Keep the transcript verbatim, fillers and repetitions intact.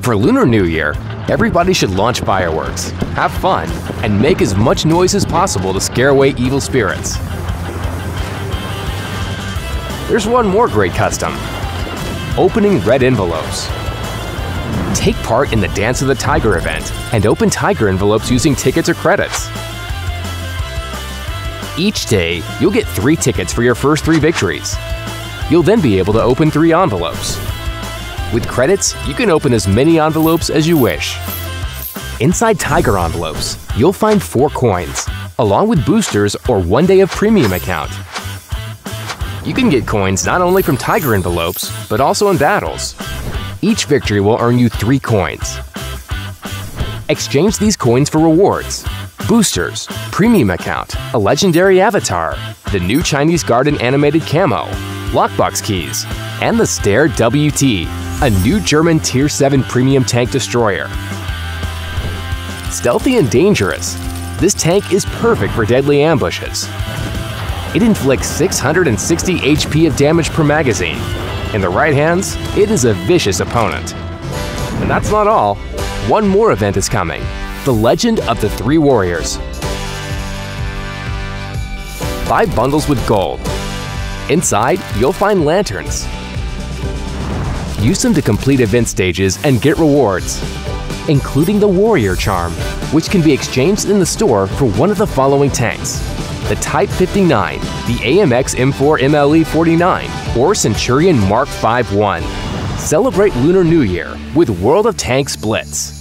For Lunar New Year, everybody should launch fireworks, have fun, and make as much noise as possible to scare away evil spirits. There's one more great custom: opening red envelopes. Take part in the Dance of the Tiger event and open tiger envelopes using tickets or credits. Each day, you'll get three tickets for your first three victories. You'll then be able to open three envelopes. With credits, you can open as many envelopes as you wish. Inside tiger envelopes, you'll find four coins, along with boosters or one day of premium account. You can get coins not only from tiger envelopes, but also in battles. Each victory will earn you three coins. Exchange these coins for rewards: boosters, premium account, a legendary avatar, the new Chinese Garden animated camo, lockbox keys, and the Steyr W T, a new German tier seven premium tank destroyer. Stealthy and dangerous, this tank is perfect for deadly ambushes. It inflicts six hundred sixty H P of damage per magazine. In the right hands, it is a vicious opponent. And that's not all. One more event is coming: the Legend of the Three Warriors. Buy bundles with gold. Inside, you'll find lanterns. Use them to complete event stages and get rewards, including the Warrior Charm, which can be exchanged in the store for one of the following tanks: the Type fifty-nine, the A M X M four M L E forty-nine, or Centurion Mark five one. Celebrate Lunar New Year with World of Tanks Blitz.